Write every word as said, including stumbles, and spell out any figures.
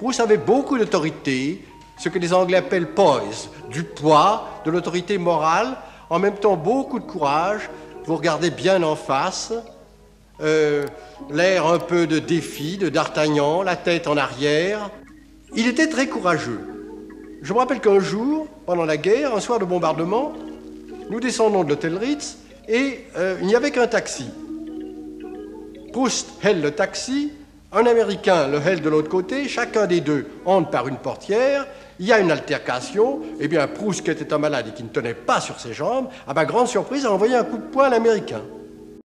Proust avait beaucoup d'autorité, ce que les Anglais appellent poise, du poids, de l'autorité morale, en même temps beaucoup de courage, vous regardez bien en face, euh, l'air un peu de défi de D'Artagnan, la tête en arrière. Il était très courageux. Je me rappelle qu'un jour, pendant la guerre, un soir de bombardement, nous descendons de l'hôtel Ritz et euh, il n'y avait qu'un taxi. Proust hèle le taxi, un Américain le hèle de l'autre côté, chacun des deux entre par une portière, il y a une altercation, et bien Proust, qui était un malade et qui ne tenait pas sur ses jambes, à ma grande surprise a envoyé un coup de poing à l'Américain.